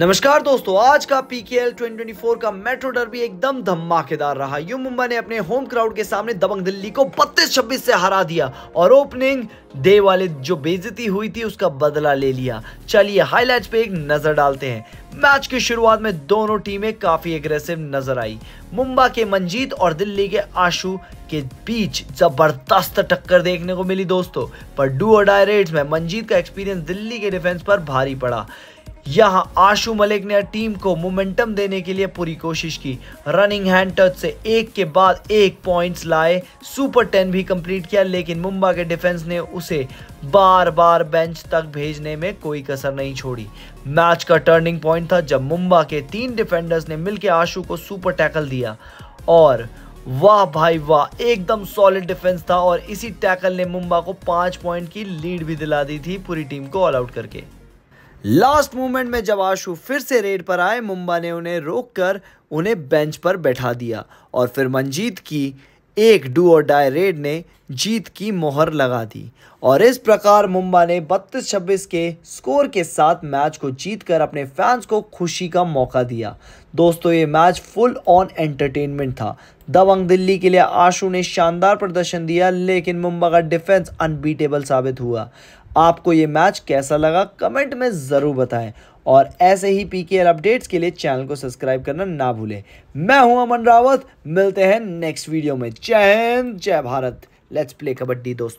नमस्कार दोस्तों, आज का पीकेएल 2024 का मेट्रो डर्बी एकदम धमाकेदार रहा। यू मुंबा ने अपने होम क्राउड के सामने दबंग दिल्ली को 32-26 से हरा दिया और ओपनिंग डे वाले जो बेइज्जती हुई थी उसका बदला ले लिया। चलिए हाईलाइट्स पे एक नजर डालते हैं। मैच की शुरुआत में दोनों टीमें काफी एग्रेसिव नजर आई। मुंबई के मंजीत और दिल्ली के आशु के बीच जबरदस्त टक्कर देखने को मिली दोस्तों, पर डू और डाई रेड्स में मंजीत का एक्सपीरियंस दिल्ली के डिफेंस पर भारी पड़ा। यहां आशु मलिक ने टीम को मोमेंटम देने के लिए पूरी कोशिश की। रनिंग हैंड टच से एक के बाद एक पॉइंट्स लाए, सुपर 10 भी कंप्लीट किया, लेकिन मुंबई के डिफेंस ने उसे बार बार बेंच तक भेजने में कोई कसर नहीं छोड़ी। मैच का टर्निंग पॉइंट था जब मुंबई के 3 डिफेंडर्स ने मिलकर आशु को सुपर टैकल दिया और वाह भाई वाह, एकदम सॉलिड डिफेंस था। और इसी टैकल ने मुंबई को 5 पॉइंट की लीड भी दिला दी थी पूरी टीम को ऑल आउट करके। लास्ट मोमेंट में जब आशु फिर से रेड पर आए, मुंबई ने उन्हें रोककर उन्हें बेंच पर बैठा दिया और फिर मंजीत की एक डू और डाई रेड ने जीत की मोहर लगा दी। और इस प्रकार मुंबई ने 32-26 के स्कोर के साथ मैच को जीतकर अपने फैंस को खुशी का मौका दिया। दोस्तों, ये मैच फुल ऑन एंटरटेनमेंट था। दबंग दिल्ली के लिए आशु ने शानदार प्रदर्शन दिया, लेकिन मुंबई का डिफेंस अनबीटेबल साबित हुआ। आपको ये मैच कैसा लगा कमेंट में ज़रूर बताएं और ऐसे ही पीकेएल अपडेट्स के लिए चैनल को सब्सक्राइब करना ना भूलें। मैं हूं अमन रावत, मिलते हैं नेक्स्ट वीडियो में। जय हिंद, जय भारत। लेट्स प्ले कबड्डी दोस्तों।